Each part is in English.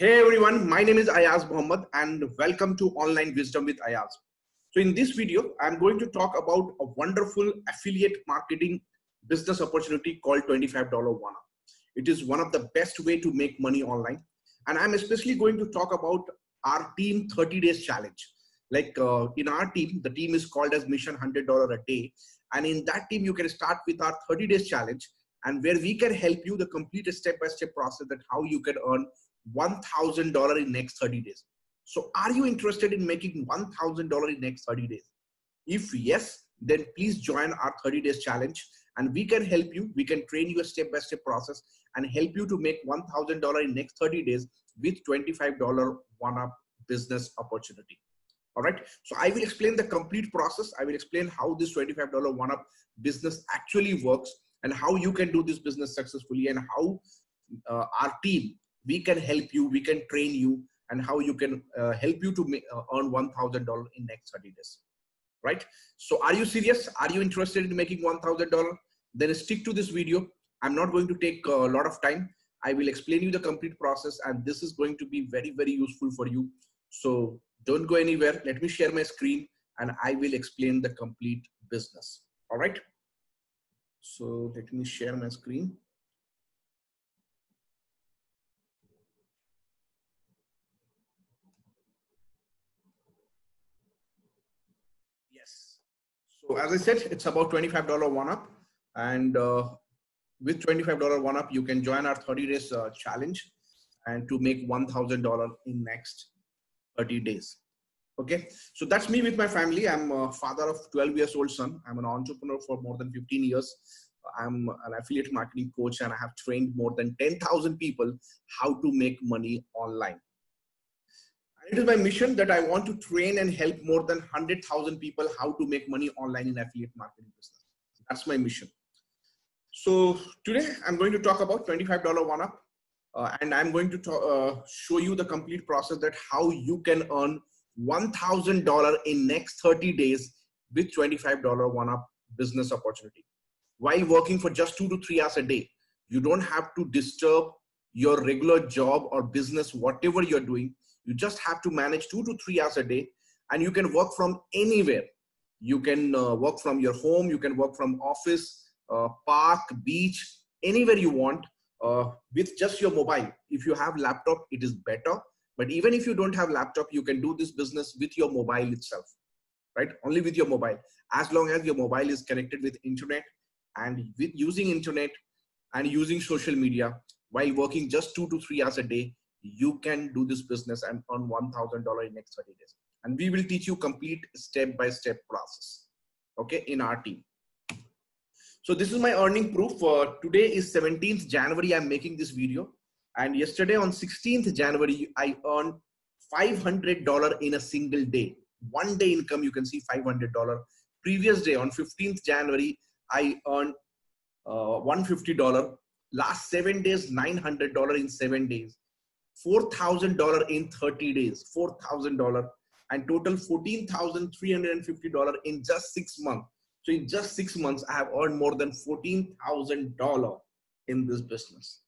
Hey everyone, my name is Ayaz Mohammad and welcome to Online Wisdom with Ayaz. So in this video, I'm going to talk about a wonderful affiliate marketing business opportunity called $25 one up. It is one of the best way to make money online. And I'm especially going to talk about our team 30 days challenge. Like in our team, the team is called as Mission $100 a day. And in that team, you can start with our 30 days challenge and where we can help you the complete step-by-step process that how you can earn $1,000 in next 30 days. So are you interested in making $1,000 in next 30 days? If yes, then please join our 30 days challenge and we can help you. We can train you a step-by-step process and help you to make $1,000 in next 30 days with $25 one up business opportunity. All right. So I will explain the complete process. I will explain how this $25 one up business actually works and how you can do this business successfully and how our team, we can help you, we can train you, and how you can help you to make, earn $1,000 in next 30 days, right? So are you serious? Are you interested in making $1,000? Then stick to this video. I'm not going to take a lot of time. I will explain you the complete process and this is going to be very, very useful for you. So don't go anywhere. Let me share my screen and I will explain the complete business, all right? So let me share my screen. So as I said, it's about $25 one up, and with $25 one up, you can join our 30 days challenge and to make $1,000 in next 30 days. Okay. So that's me with my family. I'm a father of 12-year-old son. I'm an entrepreneur for more than 15 years. I'm an affiliate marketing coach and I have trained more than 10,000 people how to make money online. It is my mission that I want to train and help more than 100,000 people how to make money online in affiliate marketing business. That's my mission. So today I'm going to talk about $25 one up and I'm going to show you the complete process that how you can earn $1,000 in next 30 days with $25 one up business opportunity while working for just 2 to 3 hours a day. You don't have to disturb your regular job or business, whatever you're doing. You just have to manage 2 to 3 hours a day and you can work from anywhere. You can work from your home. You can work from office, park, beach, anywhere you want with just your mobile. If you have laptop, it is better. But even if you don't have laptop, you can do this business with your mobile itself, right? Only with your mobile. As long as your mobile is connected with internet and with using internet and using social media while working just 2 to 3 hours a day, you can do this business and earn $1,000 in next 30 days. And we will teach you complete step-by-step process, okay, in our team. So this is my earning proof. Today is 17th January. I'm making this video. And yesterday on 16th January, I earned $500 in a single day. One day income, you can see $500. Previous day on 15th January, I earned $150. Last 7 days, $900 in 7 days. $4,000 in 30 days, $4,000 and total $14,350 in just 6 months. So in just 6 months, I have earned more than $14,000 in this business,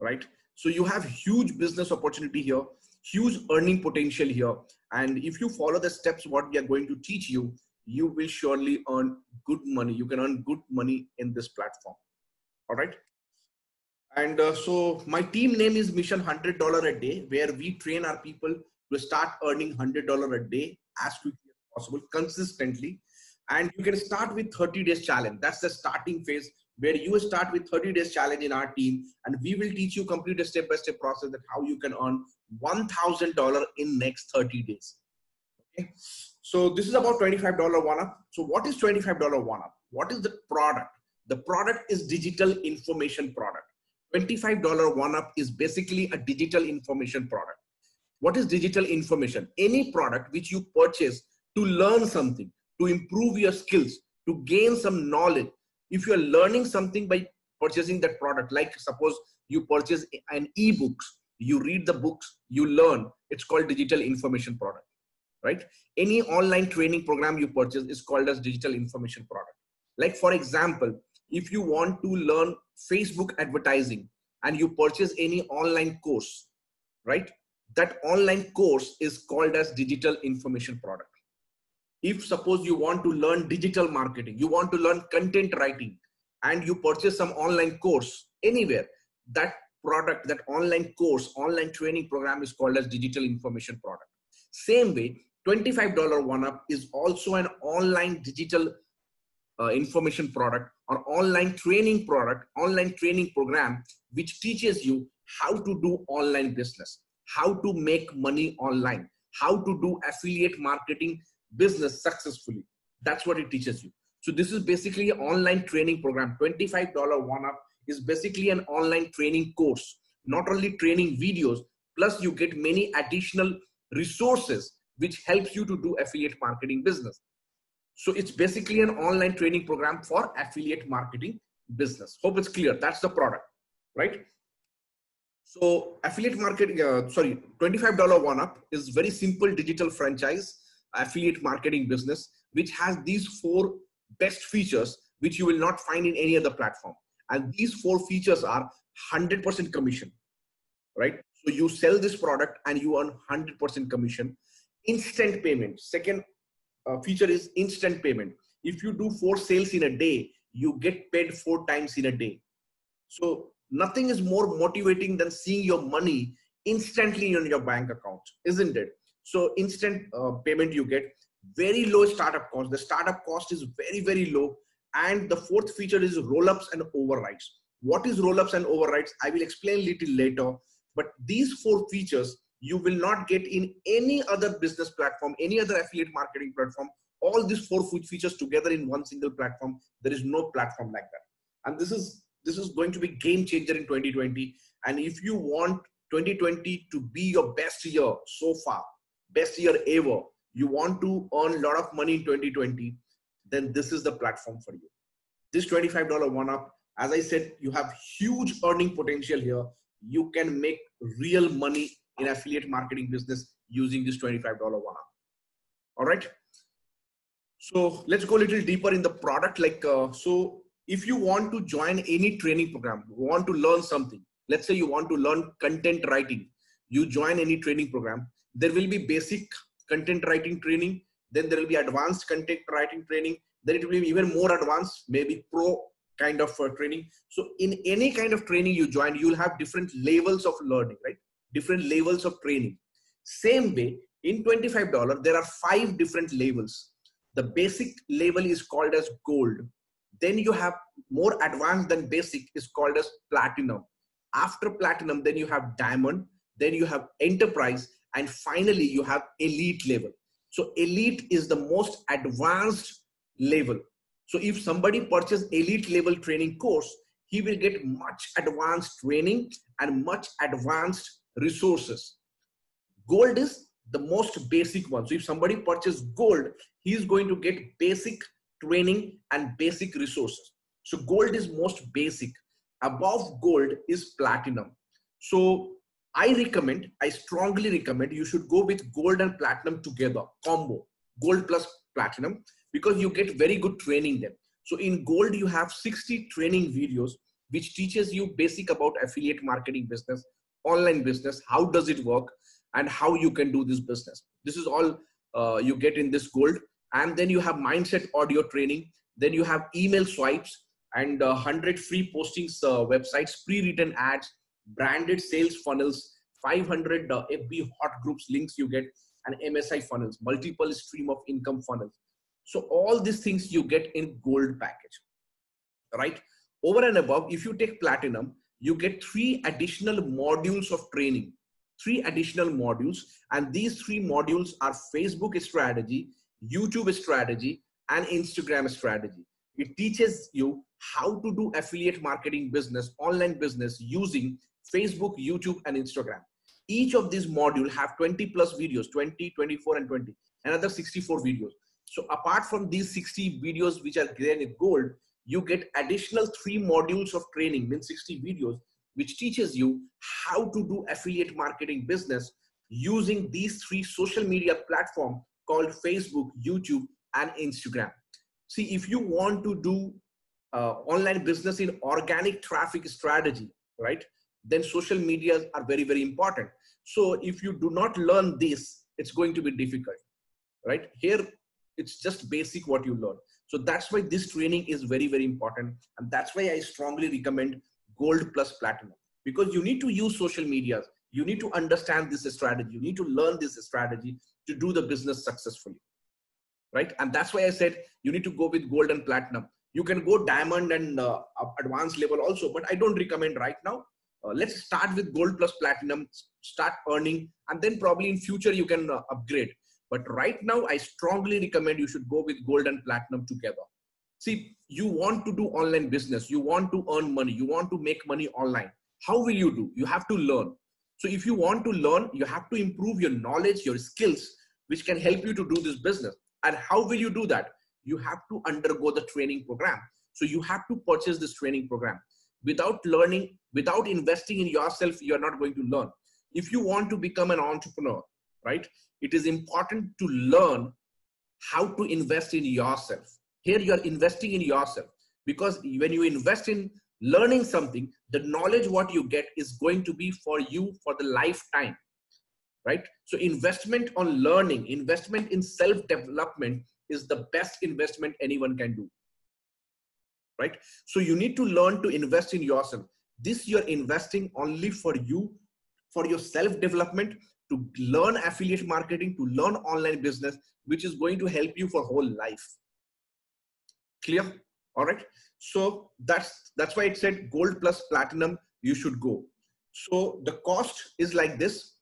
right? So you have huge business opportunity here, huge earning potential here. And if you follow the steps, what we are going to teach you, you will surely earn good money. You can earn good money in this platform. All right. And so my team name is Mission $100 a day, where we train our people to start earning $100 a day as quickly as possible, consistently. And you can start with 30 days challenge. That's the starting phase where you start with 30 days challenge in our team. And we will teach you complete a step-by-step process that how you can earn $1,000 in next 30 days. Okay. So this is about $25 one up. So what is $25 one up? What is the product? The product is digital information product. $25 one up is basically a digital information product. What is digital information? Any product which you purchase to learn something, to improve your skills, to gain some knowledge. If you're learning something by purchasing that product, like suppose you purchase an e-books, you read the books, you learn, it's called digital information product, right? Any online training program you purchase is called as digital information product. Like for example, if you want to learn Facebook advertising and you purchase any online course, right? That online course is called as digital information product. If suppose you want to learn digital marketing, you want to learn content writing, and you purchase some online course anywhere, that product, that online course, online training program is called as digital information product. Same way, $25 one up is also an online digital information product or online training product, online training program, which teaches you how to do online business, how to make money online, how to do affiliate marketing business successfully. That's what it teaches you. So this is basically an online training program. $25 one up is basically an online training course, not only training videos, plus you get many additional resources which helps you to do affiliate marketing business. So it's basically an online training program for affiliate marketing business. Hope it's clear. That's the product, right? So affiliate marketing, $25 one up is very simple digital franchise affiliate marketing business, which has these four best features, which you will not find in any other platform. And these four features are 100% commission, right? So you sell this product and you earn 100% commission. Instant payment. Second feature is instant payment. If you do 4 sales in a day, you get paid 4 times in a day. So nothing is more motivating than seeing your money instantly on your bank account, isn't it? So instant payment you get, very low startup cost. The startup cost is very, very low. And the fourth feature is roll-ups and overrides. What is roll-ups and overrides? I will explain a little later, but these four features you will not get in any other business platform, any other affiliate marketing platform. All these four features together in one single platform. There is no platform like that. And this is going to be a game changer in 2020. And if you want 2020 to be your best year so far, best year ever, you want to earn a lot of money in 2020, then this is the platform for you. This $25 one up, as I said, you have huge earning potential here. You can make real money in affiliate marketing business using this $25 one up. All right. So let's go a little deeper in the product. Like, so if you want to join any training program, want to learn something, let's say you want to learn content writing, you join any training program, there will be basic content writing training. Then there will be advanced content writing training. Then it will be even more advanced, maybe pro kind of training. So in any kind of training you join, you'll have different levels of learning, right? Different levels of training. Same way, in $25, there are 5 different levels. The basic level is called as gold. Then you have more advanced than basic is called as platinum. After platinum, then you have diamond, then you have enterprise, and finally you have elite level. So elite is the most advanced level. So if somebody purchases elite level training course, he will get much advanced training and much advanced resources. Gold is the most basic one. So if somebody purchases gold, he is going to get basic training and basic resources. So gold is most basic. Above gold is platinum. So I strongly recommend you should go with gold and platinum together, combo, gold plus platinum, because you get very good training there. So in gold, you have 60 training videos, which teaches you basic about affiliate marketing business, online business, how does it work, and how you can do this business. This is all you get in this gold. And then you have mindset audio training. Then you have email swipes and 100 free postings, websites, pre-written ads, branded sales funnels, 500 FB hot groups links you get, and MSI funnels, multiple stream of income funnels. So all these things you get in gold package, right? Over and above, if you take platinum, you get 3 additional modules of training, 3 additional modules. And these 3 modules are Facebook strategy, YouTube strategy, and Instagram strategy. It teaches you how to do affiliate marketing business, online business using Facebook, YouTube, and Instagram. Each of these modules have 20 plus videos, 20, 24, and 20, another 64 videos. So apart from these 60 videos, which are there in gold, you get additional 3 modules of training, means 60 videos, which teaches you how to do affiliate marketing business using these 3 social media platforms called Facebook, YouTube, and Instagram. See, if you want to do online business in organic traffic strategy, right? then social medias are very, very important. So if you do not learn this, it's going to be difficult, right? Here, it's just basic what you learn. So that's why this training is very, very important. And that's why I strongly recommend Gold plus Platinum, because you need to use social medias. You need to understand this strategy. You need to learn this strategy to do the business successfully, right? And that's why I said you need to go with Gold and Platinum. You can go Diamond and advanced level also, but I don't recommend right now. Let's start with Gold plus Platinum, start earning, and then probably in future you can upgrade. But right now, I strongly recommend you should go with Gold and Platinum together. See, you want to do online business. You want to earn money. You want to make money online. How will you do? You have to learn. So if you want to learn, you have to improve your knowledge, your skills, which can help you to do this business. And how will you do that? You have to undergo the training program. So you have to purchase this training program. Without learning, without investing in yourself, you're not going to learn. If you want to become an entrepreneur, right? It is important to learn how to invest in yourself. Here you are investing in yourself, because when you invest in learning something, the knowledge what you get is going to be for you for the lifetime, right? So investment on learning, investment in self-development is the best investment anyone can do, right? So you need to learn to invest in yourself. This you're investing only for you, for your self-development, to learn affiliate marketing, to learn online business, which is going to help you for whole life. Clear? All right. So that's why it said Gold plus Platinum, you should go. So the cost is like this.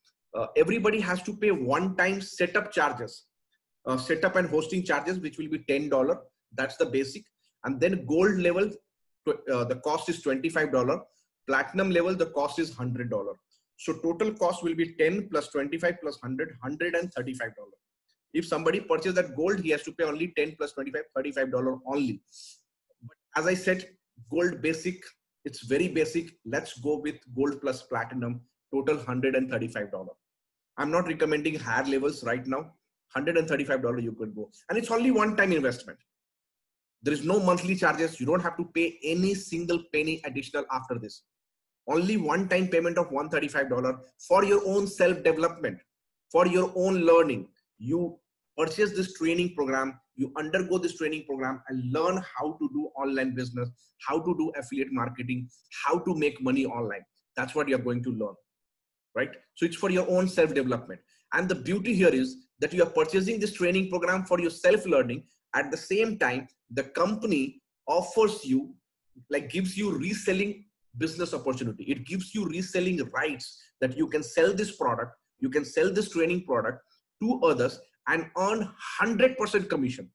Everybody has to pay one-time setup charges, setup and hosting charges, which will be $10. That's the basic. And then Gold level, the cost is $25. Platinum level, the cost is $100. So total cost will be 10 plus 25 plus 100, $135. If somebody purchases that Gold, he has to pay only 10 plus 25, $35 only. But as I said, Gold basic, it's very basic. Let's go with Gold plus Platinum, total $135. I'm not recommending higher levels right now. $135 you could go. And it's only one-time investment. There is no monthly charges. You don't have to pay any single penny additional after this. Only one-time payment of $135 for your own self-development, for your own learning. You purchase this training program, you undergo this training program and learn how to do online business, how to do affiliate marketing, how to make money online. That's what you're going to learn, right? So it's for your own self-development. And the beauty here is that you are purchasing this training program for your self-learning. At the same time, the company offers you, like gives you reselling business opportunity. It gives you reselling rights that you can sell this product, you can sell this training product to others and earn 100% commission.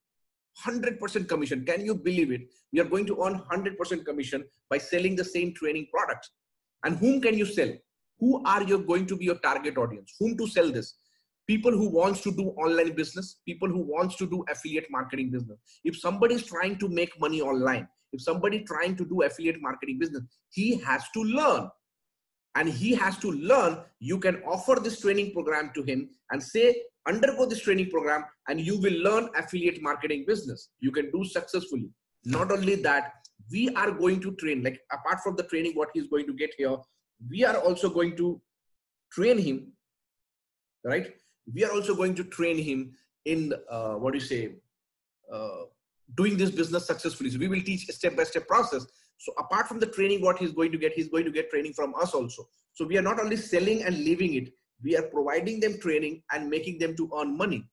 100% commission. Can you believe it? You're going to earn 100% commission by selling the same training product. And whom can you sell? Who are you going to be your target audience? Whom to sell this? People who wants to do online business, people who wants to do affiliate marketing business. If somebody is trying to make money online, if somebody trying to do affiliate marketing business, he has to learn. And he has to learn, you can offer this training program to him and say, undergo this training program and you will learn affiliate marketing business. You can do successfully. Not only that, we are going to train, like apart from the training, what he's going to get here, we are also going to train him, right? We are also going to train him in, doing this business successfully. So we will teach a step-by-step process. So apart from the training, what he's going to get training from us also. So we are not only selling and leaving it, we are providing them training and making them to earn money,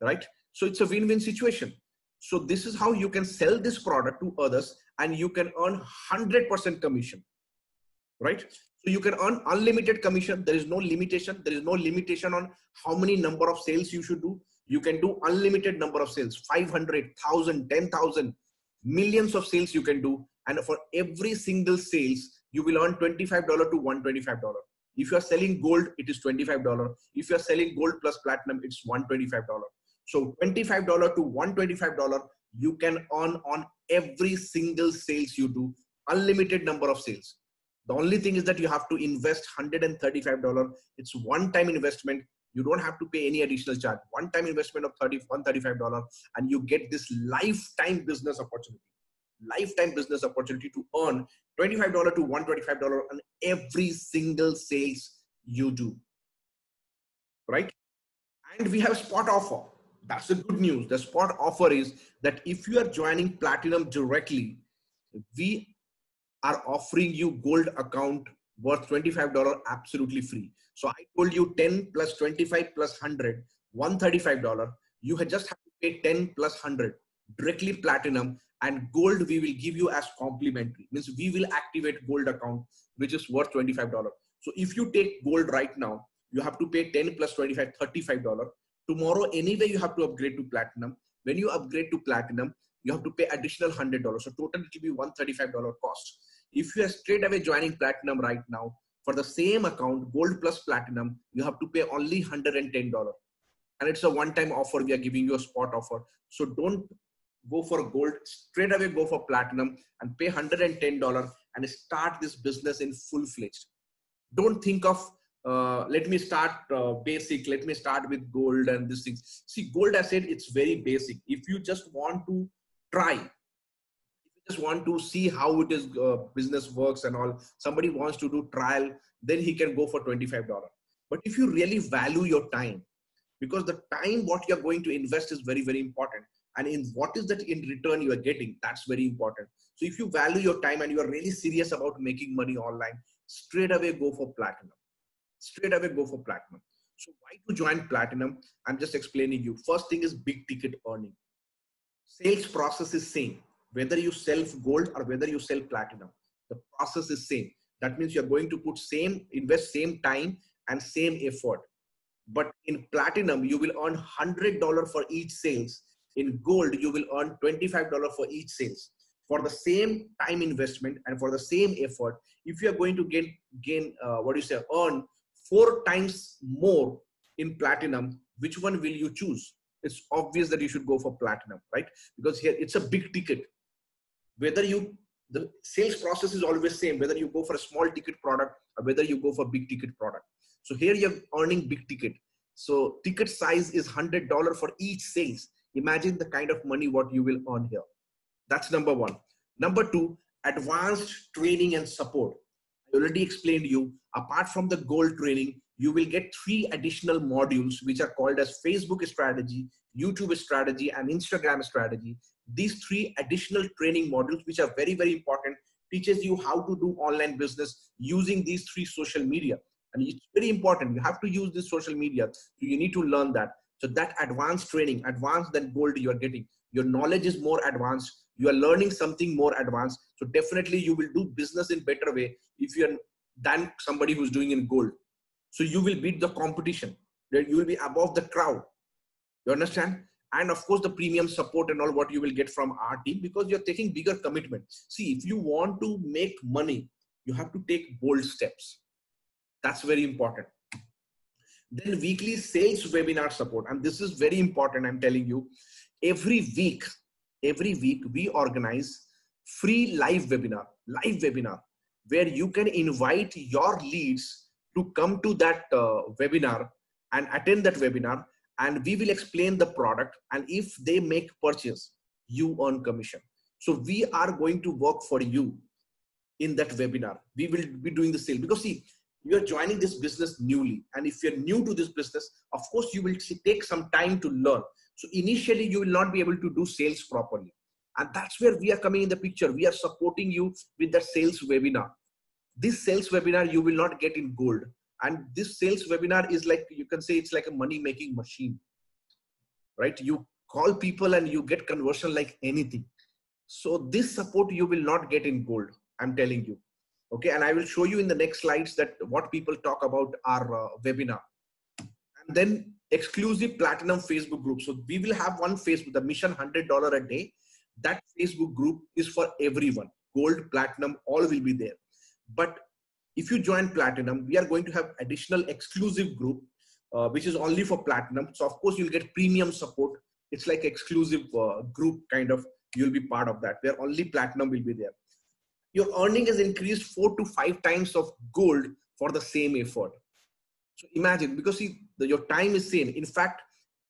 right? So it's a win-win situation. So this is how you can sell this product to others and you can earn 100% commission, right? So you can earn unlimited commission. There is no limitation. There is no limitation on how many number of sales you should do. You can do unlimited number of sales, 500, 1,000, 10,000, millions of sales you can do. And for every single sales, you will earn $25 to $125. If you are selling Gold, it is $25. If you are selling Gold plus Platinum, it's $125. So $25 to $125, you can earn on every single sales you do, unlimited number of sales. The only thing is that you have to invest $135. It's one-time investment. You don't have to pay any additional charge. One-time investment of $135 and you get this lifetime business opportunity. lifetime business opportunity to earn $25 to $125 on every single sales you do, right? And we have spot offer. That's the good news. The spot offer is that if you are joining Platinum directly, we are offering you gold account worth $25 absolutely free. So I told you 10 plus 25 plus 100, $135. You just have to pay 10 plus 100 directly Platinum, and gold we will give you as complimentary. Means we will activate gold account, which is worth $25. So if you take gold right now, you have to pay 10 plus 25, $35. Tomorrow, anyway, you have to upgrade to Platinum. When you upgrade to Platinum, you have to pay additional $100. So total it will be $135 cost. If you are straight away joining Platinum right now, for the same account, gold plus Platinum, you have to pay only $110. And it's a one-time offer. We are giving you a spot offer. So don't go for gold. Straight away go for Platinum and pay $110 and start this business in full-fledged. Don't think of, let me start basic, let me start with gold and these things. See, gold, I said, it's very basic. If you just want to try, if you just want to see how it is, business works and all, somebody wants to do trial, then he can go for $25. But if you really value your time, because the time what you're going to invest is very, very important. And in what is that in return you are getting, that's very important. So if you value your time and you are really serious about making money online, straight away go for Platinum. Straight away go for Platinum. So why to join Platinum? I'm just explaining you. First thing is big ticket earning. Sales process is same. Whether you sell gold or whether you sell Platinum, the process is same. That means you're going to put invest same time and same effort. But in Platinum, you will earn $100 for each sales. In gold, you will earn $25 for each sales. For the same time investment and for the same effort, if you are going to earn 4 times more in Platinum, which one will you choose? It's obvious that you should go for Platinum, right? Because here it's a big ticket. Whether the sales process is always same, whether you go for a small ticket product or whether you go for big ticket product. So here you're earning big ticket. So ticket size is $100 for each sales. Imagine the kind of money what you will earn here. That's number one. Number two, advanced training and support. I already explained you, apart from the gold training, you will get 3 additional modules, which are called as Facebook strategy, YouTube strategy, and Instagram strategy. These 3 additional training modules, which are very, very important, teaches you how to do online business using these 3 social media. And it's very important. You have to use this social media. So you need to learn that. So that advanced training, advanced than gold you are getting. Your knowledge is more advanced. You are learning something more advanced. So definitely you will do business in better way if you are than somebody who's doing in gold. So you will beat the competition. You will be above the crowd. You understand? And of course the premium support and all what you will get from our team, because you're taking bigger commitment. See, if you want to make money, you have to take bold steps. That's very important. Then weekly sales webinar support. And this is very important. I'm telling you, every week we organize free live webinar where you can invite your leads to come to that webinar and attend that webinar. And we will explain the product. And if they make purchase, you earn commission. So we are going to work for you in that webinar. We will be doing the sale, because see, you are joining this business newly. And if you're new to this business, of course, you will take some time to learn. So initially, you will not be able to do sales properly. And that's where we are coming in the picture. We are supporting you with the sales webinar. This sales webinar, you will not get in gold. And this sales webinar is like, you can say it's like a money-making machine, right? You call people and you get conversion like anything. So this support you will not get in gold, I'm telling you. Okay, and I will show you in the next slides that what people talk about our webinar. And then exclusive Platinum Facebook group. So we will have one Facebook, the Mission $100 a day. That Facebook group is for everyone. Gold, Platinum, all will be there. But if you join Platinum, we are going to have additional exclusive group, which is only for Platinum. So of course you'll get premium support. It's like exclusive group kind of, you'll be part of that where only Platinum will be there. Your earning is increased 4 to 5 times of gold for the same effort. So imagine, because see, your time is same. In fact,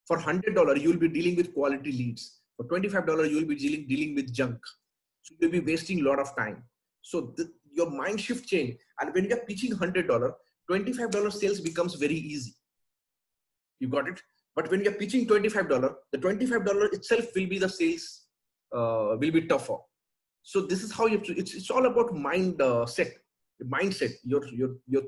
for $100, you will be dealing with quality leads. For $25, you will be dealing with junk. So you'll be wasting a lot of time. So your mind shift change. And when you're pitching $100, $25 sales becomes very easy. You got it? But when you're pitching $25, the $25 itself will be the sales, will be tougher. So this is how you have to, it's all about mindset, your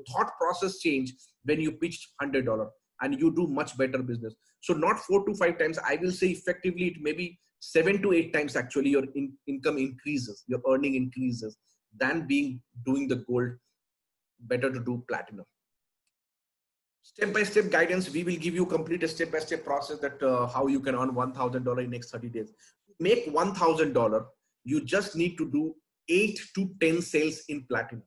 thought process change when you pitch $100 and you do much better business. So not 4 to 5 times, I will say effectively it may be 7 to 8 times actually your income increases, your earning increases than doing the gold, better to do platinum. Step-by-step guidance, we will give you complete a step-by-step process that how you can earn $1,000 in next 30 days. Make $1,000, you just need to do 8 to 10 sales in platinum.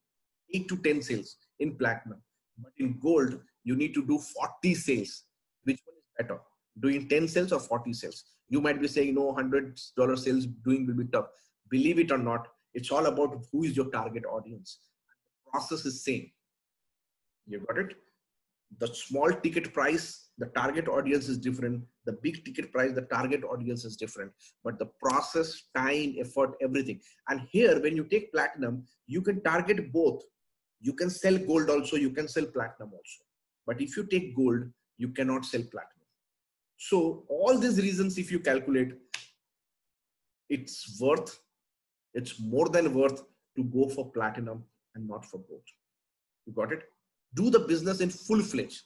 8 to 10 sales in platinum. But in gold, you need to do 40 sales. Which one is better? Doing 10 sales or 40 sales? You might be saying, no, $100 sales doing will be tough. Believe it or not, it's all about who is your target audience. The process is same. You got it? The small ticket price, the target audience is different. The big ticket price, the target audience is different. But the process, time, effort, everything. And here, when you take platinum, you can target both. You can sell gold also. You can sell platinum also. But if you take gold, you cannot sell platinum. So all these reasons, if you calculate, it's more than worth to go for platinum and not for gold. You got it? Do the business in full-fledged.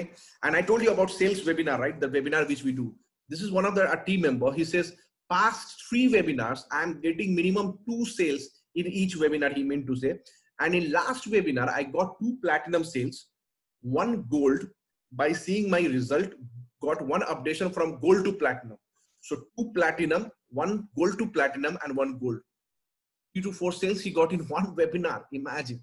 Okay? And I told you about sales webinar, right? The webinar which we do. This is one of our team member. He says, past 3 webinars, I'm getting minimum 2 sales in each webinar, he meant to say. And in last webinar, I got 2 platinum sales, 1 gold. By seeing my result, got 1 updation from gold to platinum. So 2 platinum, 1 gold to platinum and 1 gold. 3 to 4 sales he got in 1 webinar. Imagine.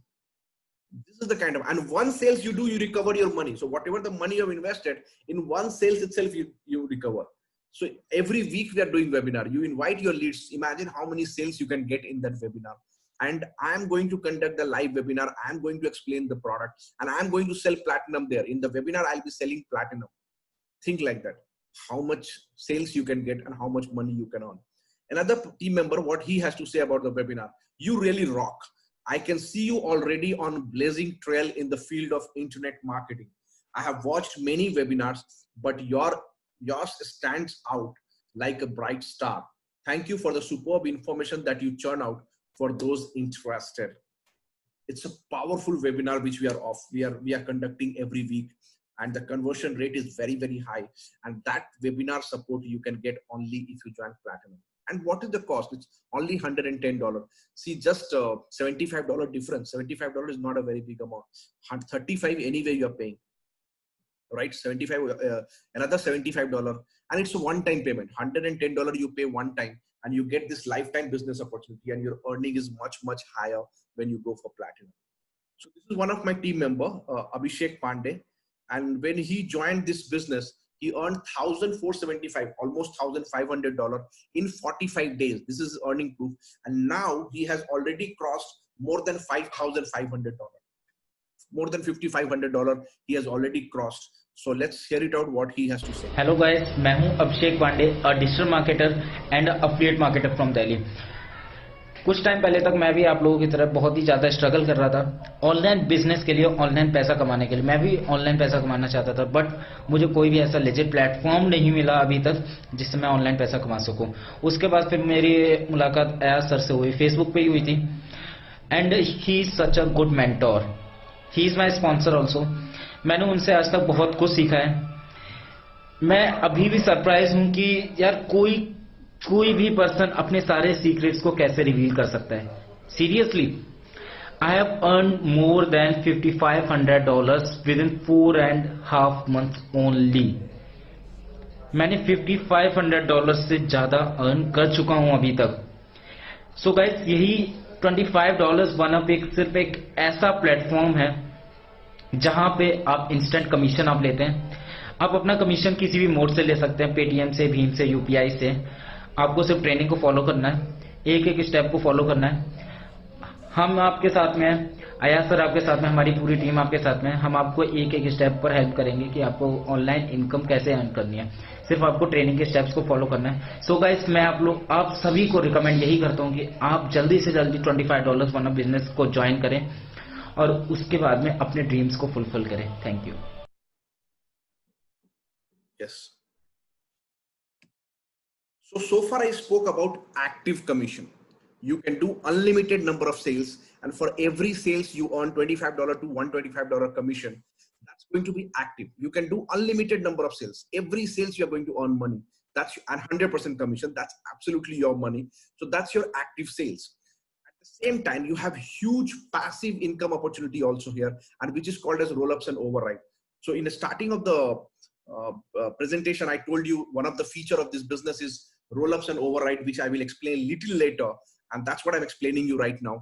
This is the kind of, and 1 sales you do, you recover your money. So whatever the money you've invested in 1 sales itself, you recover. So every week we are doing webinar. You invite your leads. Imagine how many sales you can get in that webinar. And I'm going to conduct the live webinar. I'm going to explain the product and I'm going to sell platinum there. In the webinar, I'll be selling platinum. Think like that. How much sales you can get and how much money you can earn. Another team member, what he has to say about the webinar. You really rock. I can see you already on blazing trail in the field of internet marketing. I have watched many webinars, but yours stands out like a bright star. Thank you for the superb information that you churn out for those interested. It's a powerful webinar which we are conducting every week, and the conversion rate is very, very high. And that webinar support you can get only if you join platinum. And what is the cost? It's only $110. See, just $75 difference. $75 is not a very big amount. $35 anyway you are paying, right? Another $75, and it's a one-time payment. $110 you pay one time, and you get this lifetime business opportunity, and your earning is much, much higher when you go for platinum. So this is one of my team member, Abhishek Pandey, and when he joined this business, he earned $1,475, almost $1,500 in 45 days. This is earning proof. And now he has already crossed more than $5,500. More than $5,500 he has already crossed. So let's hear it out what he has to say. Hello guys, I am Abhishek Pandey, a digital marketer and an affiliate marketer from Delhi. कुछ time पहले तक मैं भी आप लोगों की तरह बहुत ही ज़्यादा स्ट्रगल कर रहा था ऑनलाइन बिजनेस के लिए, ऑनलाइन पैसा कमाने के लिए. मैं भी ऑनलाइन पैसा कमाना चाहता था, बट मुझे कोई भी ऐसा लेजिट प्लेटफॉर्म नहीं मिला अभी तक जिससे मैं ऑनलाइन पैसा कमा सकूं. उसके बाद फिर मेरी मुलाकात अयाज सर से हुई, फेसबुक पे ही हुई थी. And he is such a good mentor, he is my sponsor also. मैंने उनसे आज तक बहुत कुछ सीखा है. मैं अभी भी सरप्राइज हूँ कि यार कोई भी पर्सन अपने सारे सीक्रेट्स को कैसे रिवील कर सकता है. Seriously I have earn more than $5,500 within 4.5 months only. मैंने $5,500 से ज्यादा अर्न कर चुका हूं अभी तक. सो गाइस, यही $25 वन अप एक सिर्फ एक ऐसा प्लेटफॉर्म है जहां पे आप इंस्टेंट कमीशन आप लेते हैं. आप अपना कमीशन किसी भी मोड से ले सकते हैं, पेटीएम से, भीम से, यूपीआई से. आपको सिर्फ ट्रेनिंग को फॉलो करना है, एक स्टेप को फॉलो करना है. हम आपके साथ में हैं, अयाज सर आपके साथ में, हमारी पूरी टीम आपके साथ में है. हम आपको एक स्टेप पर हेल्प करेंगे कि आपको ऑनलाइन इनकम कैसे अर्न करनी है. सिर्फ आपको ट्रेनिंग के स्टेप्स को फॉलो करना है। सो गाइस मैं आप सभी को रिकमेंड यही करता हूं कि आप जल्दी से जल्दी $25 वन अप बिजनेस को ज्वाइन करें और उसके बाद में अपने ड्रीम्स को फुलफिल करें। Thank you. Yes, so far I spoke about active commission. You can do unlimited number of sales, and for every sales you earn $25 to $125 commission. That's going to be active. You can do unlimited number of sales. Every sales you are going to earn money. That's 100% commission. That's absolutely your money. So that's your active sales. At the same time, you have huge passive income opportunity also here, and which is called as roll-ups and override. So in the starting of the presentation, I told you one of the feature of this business is roll-ups and override, which I will explain little later, and that's what I'm explaining you right now.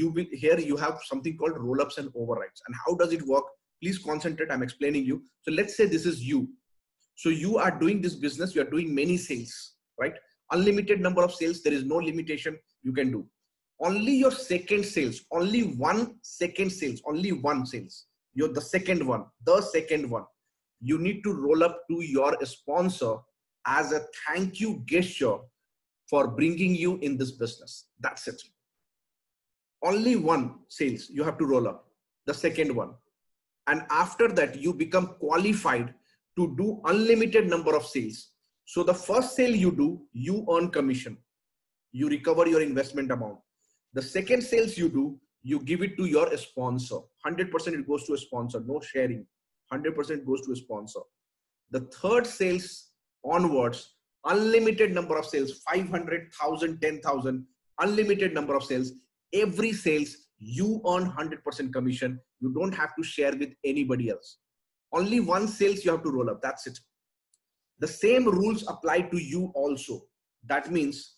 You will here you have something called roll-ups and overrides, and how does it work? Please concentrate. I'm explaining you. So let's say this is you. So you are doing this business. You are doing many sales, right? Unlimited number of sales. There is no limitation you can do. Only your second sales. Only one second sales. Only one sales. You're the second one. The second one. You need to roll up to your sponsor as a thank you gesture for bringing you in this business. That's it. Only one sales. You have to roll up. The second one. And after that, you become qualified to do unlimited number of sales. So the first sale you do, you earn commission. You recover your investment amount. The second sales you do, you give it to your sponsor. 100% it goes to a sponsor, no sharing. 100% goes to a sponsor. The third sales onwards, unlimited number of sales, 500, 1,000, 10,000, unlimited number of sales. Every sales, you earn 100% commission. You don't have to share with anybody else. Only one sales you have to roll up. That's it. The same rules apply to you also. That means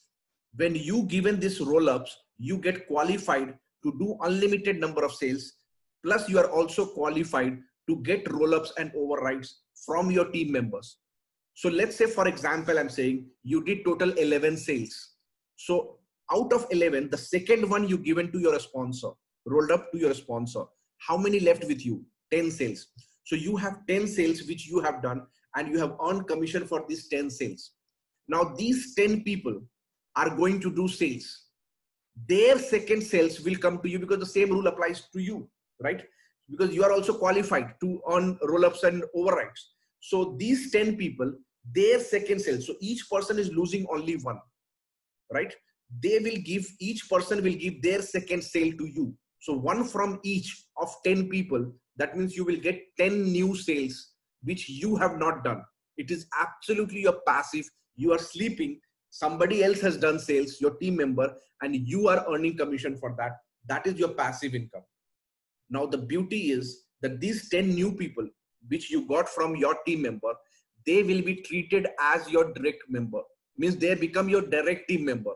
when you given this roll ups, you get qualified to do unlimited number of sales. Plus you are also qualified to get roll ups and overrides from your team members. So let's say, for example, I'm saying you did total 11 sales. So out of 11, the second one you given to your sponsor, rolled up to your sponsor. How many left with you? 10 sales. So you have 10 sales which you have done, and you have earned commission for these 10 sales. Now these 10 people are going to do sales. Their second sales will come to you because the same rule applies to you, right? Because you are also qualified to earn roll-ups and overrides. So these 10 people, their second sales. So each person is losing only one, right? They will give, each person will give their second sale to you. So one from each of 10 people, that means you will get 10 new sales, which you have not done. It is absolutely your passive. You are sleeping. Somebody else has done sales, your team member, and you are earning commission for that. That is your passive income. Now the beauty is that these 10 new people, which you got from your team member, they will be treated as your direct member. Means they become your direct team member.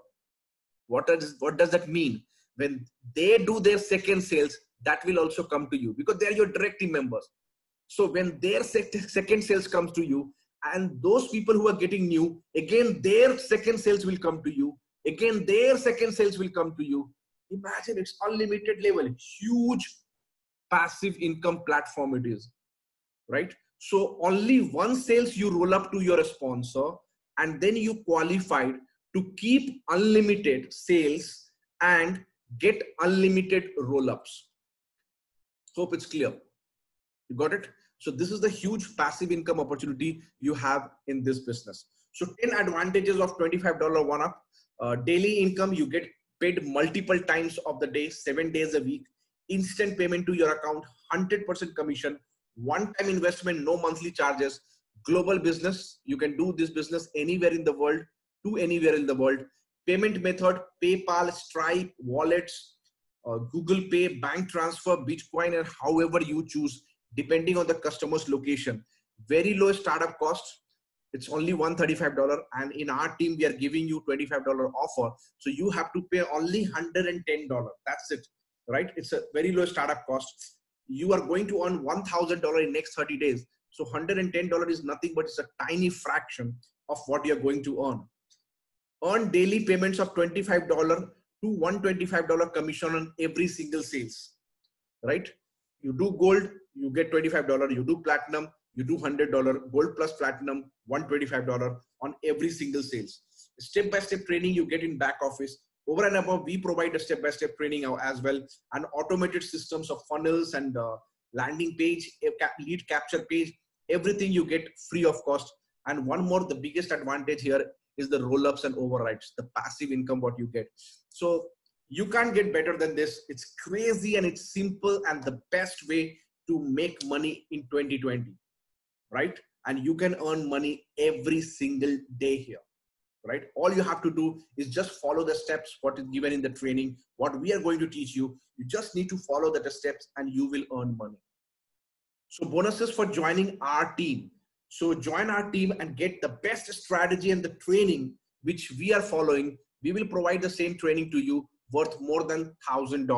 What does that mean? When they do their second sales, that will also come to you because they are your direct team members. So when their second sales comes to you, and those people who are getting new, again, their second sales will come to you. Again, their second sales will come to you. Imagine it's unlimited level, huge passive income platform it is, right? So only one sales you roll up to your sponsor, and then you qualified to keep unlimited sales and get unlimited roll-ups. Hope it's clear. You got it? So this is the huge passive income opportunity you have in this business. So 10 advantages of $25 one up. Daily income, you get paid multiple times of the day, 7 days a week. Instant payment to your account, 100% commission. One-time investment, no monthly charges. Global business, you can do this business anywhere in the world, to anywhere in the world. Payment method, PayPal, Stripe, wallets, Google Pay, bank transfer, Bitcoin, and however you choose, depending on the customer's location. Very low startup costs. It's only $135. And in our team, we are giving you $25 offer. So you have to pay only $110. That's it, right? It's a very low startup cost. You are going to earn $1,000 in next 30 days. So $110 is nothing, but it's a tiny fraction of what you're going to earn. Earn daily payments of $25 to $125 commission on every single sales, right? You do gold, you get $25. You do platinum, You do $100 gold plus platinum, $125 on every single sales. Step-by-step training you get in back office. Over and above, we provide a step-by-step training as well, and automated systems of funnels and landing page, lead capture page, everything you get free of cost. And one more, the biggest advantage here is the roll-ups and overrides, the passive income what you get. So you can't get better than this. It's crazy and it's simple and the best way to make money in 2020, right? And you can earn money every single day here, right? All you have to do is just follow the steps what is given in the training, what we are going to teach you. You just need to follow the steps and you will earn money. So bonuses for joining our team. So join our team and get the best strategy and the training which we are following. We will provide the same training to you worth more than $1,000.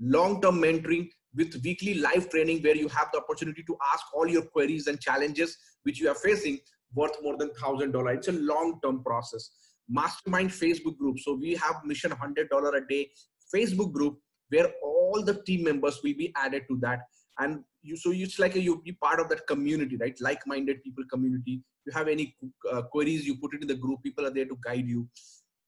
Long-term mentoring with weekly live training where you have the opportunity to ask all your queries and challenges which you are facing worth more than $1,000. It's a long-term process. Mastermind Facebook group. So we have Mission $100 a day Facebook group where all the team members will be added to that. And you, so it's like you'll be part of that community, right? Like-minded people community. You have any queries, you put it in the group. People are there to guide you.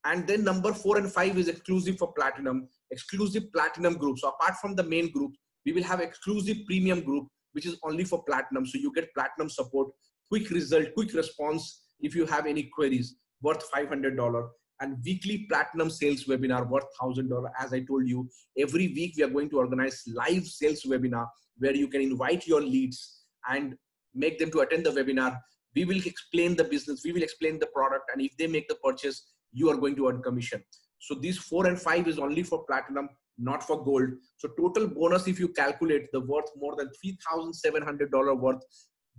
And then number 4 and 5 is exclusive for platinum, exclusive platinum group. So apart from the main group, we will have exclusive premium group, which is only for platinum. So you get platinum support, quick result, quick response. If you have any queries worth $500, and weekly platinum sales webinar worth $1,000. As I told you, every week we are going to organize live sales webinar where you can invite your leads and make them to attend the webinar. We will explain the business. We will explain the product. And if they make the purchase, you are going to earn commission. So these 4 and 5 is only for platinum, not for gold. So total bonus, if you calculate the worth more than $3,700 worth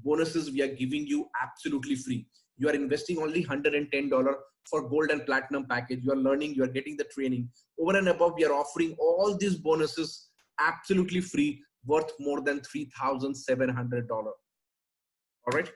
bonuses, we are giving you absolutely free. You are investing only $110 for gold and platinum package. You are learning, you are getting the training. Over and above, we are offering all these bonuses absolutely free, worth more than $3,700. All right.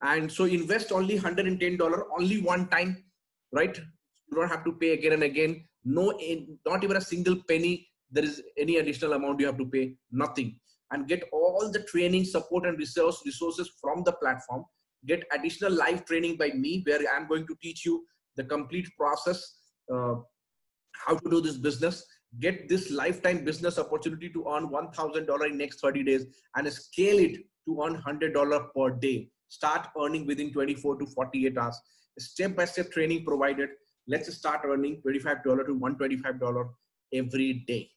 And so invest only $110, only one time, right? You don't have to pay again and again. No, not even a single penny. There is any additional amount you have to pay, nothing. And get all the training, support and resources from the platform. Get additional live training by me where I'm going to teach you the complete process, how to do this business. Get this lifetime business opportunity to earn $1,000 in next 30 days and scale it to earn $100 per day. Start earning within 24 to 48 hours. Step-by-step training provided. Let's start earning $25 to $125 every day.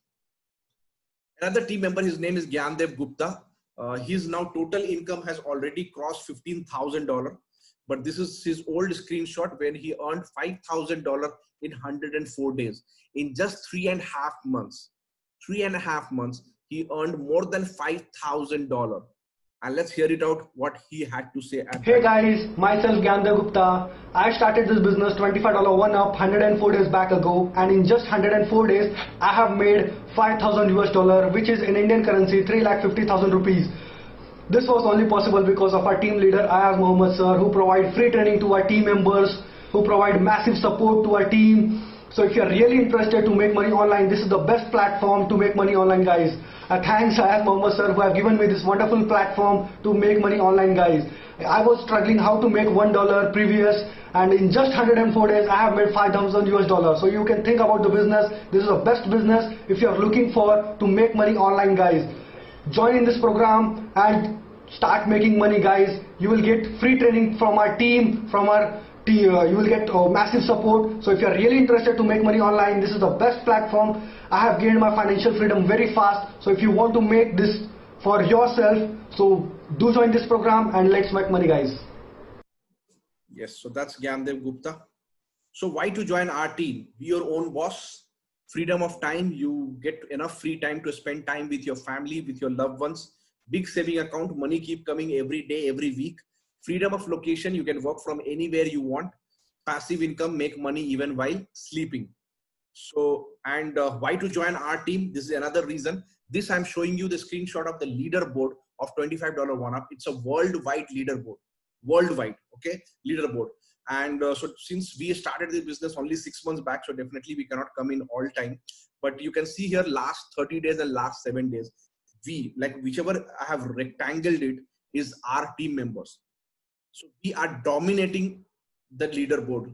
Another team member, his name is Gyan Dev Gupta. His now total income has already crossed $15,000, but this is his old screenshot when he earned $5,000 in 104 days. In just 3.5 months, 3.5 months, he earned more than $5,000. And let's hear it out what he had to say. Hey guys, myself Gyan Dev Gupta. I started this business $25 one up 104 days back ago, and in just 104 days, I have made $5,000 US, which is in Indian currency 3,50,000 rupees. This was only possible because of our team leader Ayaz Mohammad sir, who provide free training to our team members, who provide massive support to our team. So if you are really interested to make money online, this is the best platform to make money online, guys. Thanks Ayaz Mohammad sir, who have given me this wonderful platform to make money online, guys. I was struggling how to make $1 previous, and in just 104 days I have made $5,000 US. So you can think about the business. This is the best business if you are looking for to make money online, guys. Join in this program and start making money, guys. You will get free training from our team, from our you will get massive support. So if you are really interested to make money online, this is the best platform. I have gained my financial freedom very fast. So if you want to make this for yourself, so do join this program and let's make money, guys. Yes, so that's Gyan Dev Gupta. So why to join our team? Be your own boss, freedom of time. You get enough free time to spend time with your family, with your loved ones. Big saving account, money keep coming every day, every week. Freedom of location, you can work from anywhere you want. Passive income, make money even while sleeping. So, and why to join our team? This is another reason. This I'm showing you the screenshot of the leaderboard of $25 one up. It's a worldwide leaderboard, worldwide, okay, leaderboard. And so since we started this business only 6 months back, so definitely we cannot come in all time. But you can see here last 30 days and last 7 days. We, like whichever I have rectangled it, is our team members. So we are dominating the leaderboard.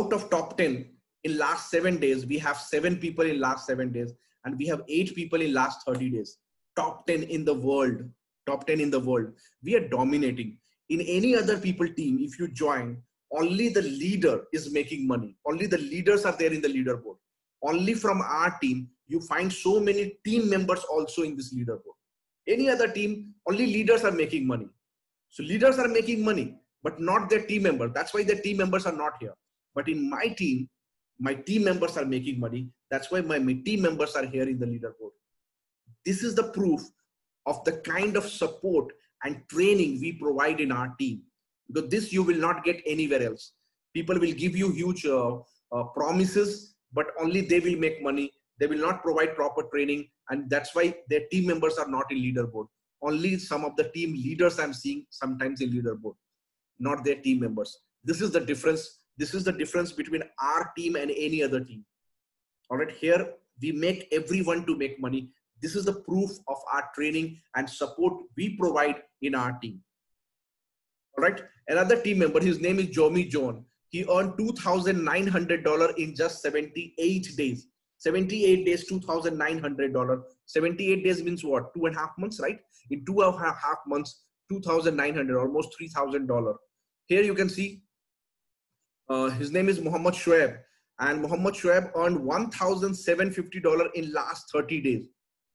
Out of top 10 in last 7 days, we have 7 people in last 7 days, and we have 8 people in last 30 days. Top 10 in the world, top 10 in the world. We are dominating. In any other people team, if you join, only the leader is making money. Only the leaders are there in the leaderboard. Only from our team, you find so many team members also in this leaderboard. Any other team, only leaders are making money. So leaders are making money, but not their team members. That's why their team members are not here. But in my team members are making money. That's why my team members are here in the leaderboard. This is the proof of the kind of support and training we provide in our team. Because this you will not get anywhere else. People will give you huge promises, but only they will make money. They will not provide proper training. And that's why their team members are not in leaderboard. Only some of the team leaders I'm seeing sometimes in leaderboard, not their team members. This is the difference. This is the difference between our team and any other team. All right, here we make everyone to make money. This is the proof of our training and support we provide in our team. All right, another team member, his name is Jomi John. He earned $2,900 in just 78 days. 78 days, $2,900. 78 days means what? 2.5 months, right? In 2.5 months, $2,900, almost $3,000. Here you can see, his name is Mohammad Shoaib, and Mohammad Shoaib earned $1,750 in last 30 days.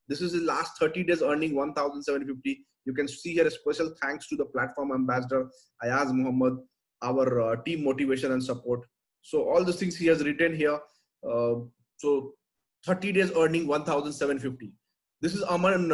This is his last 30 days earning $1,750. You can see here a special thanks to the platform ambassador, Ayaz Mohammad, our team motivation and support. So all the things he has written here. So 30 days earning $1,750. This is Amman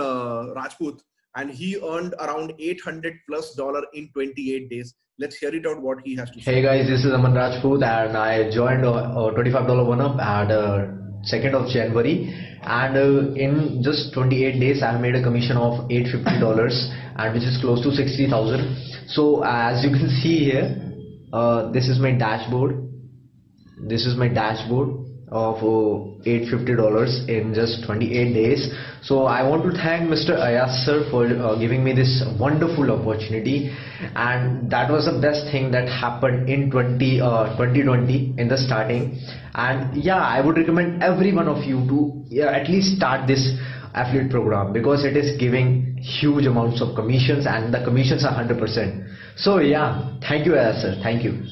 Rajput, and he earned around $800+ in 28 days. Let's hear it out what he has to say. Hey guys, this is Amman Rajput, and I joined $25 one up at 2nd of January. And in just 28 days, I have made a commission of $850, and which is close to 60,000. So as you can see here, this is my dashboard. This is my dashboard of $850 in just 28 days. So I want to thank Mr. Ayaz sir for giving me this wonderful opportunity, and that was the best thing that happened in 2020 in the starting. And yeah, I would recommend every one of you to at least start this affiliate program, because it is giving huge amounts of commissions, and the commissions are 100%. So yeah, thank you Ayaz sir, thank you.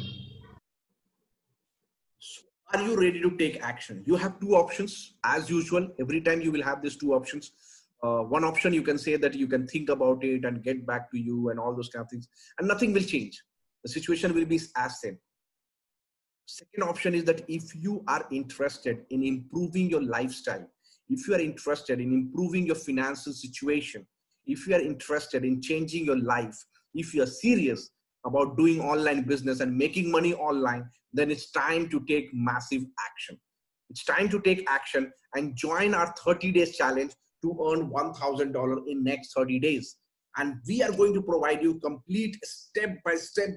Are you ready to take action? You have two options as usual. Every time you will have these two options. One option you can say that you can think about it and get back to you and all those kind of things, and nothing will change. The situation will be as same. Second option is that if you are interested in improving your lifestyle, if you are interested in improving your financial situation, if you are interested in changing your life, if you are serious about doing online business and making money online, then it's time to take massive action. It's time to take action and join our 30 days challenge to earn $1,000 in next 30 days. And we are going to provide you complete step-by-step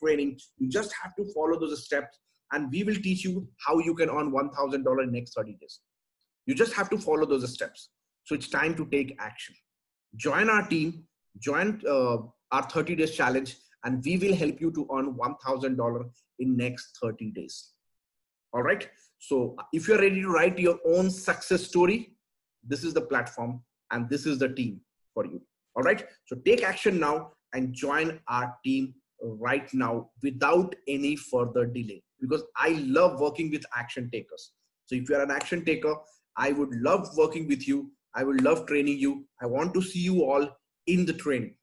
training. You just have to follow those steps, and we will teach you how you can earn $1,000 in next 30 days. You just have to follow those steps. So it's time to take action. Join our team, join our 30 days challenge, and we will help you to earn $1,000 in next 30 days. All right. So if you're ready to write your own success story, this is the platform and this is the team for you. All right. So take action now and join our team right now without any further delay, because I love working with action takers. So if you're an action taker, I would love working with you. I would love training you. I want to see you all in the training.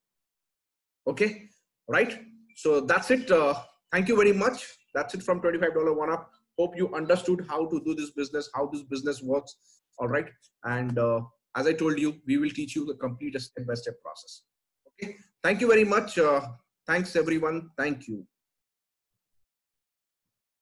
Okay. Right. So that's it. Thank you very much. That's it from $25 one up. Hope you understood how to do this business, how this business works. All right. And as I told you, we will teach you the complete step-by-step process. Okay. Thank you very much. Thanks everyone. Thank you.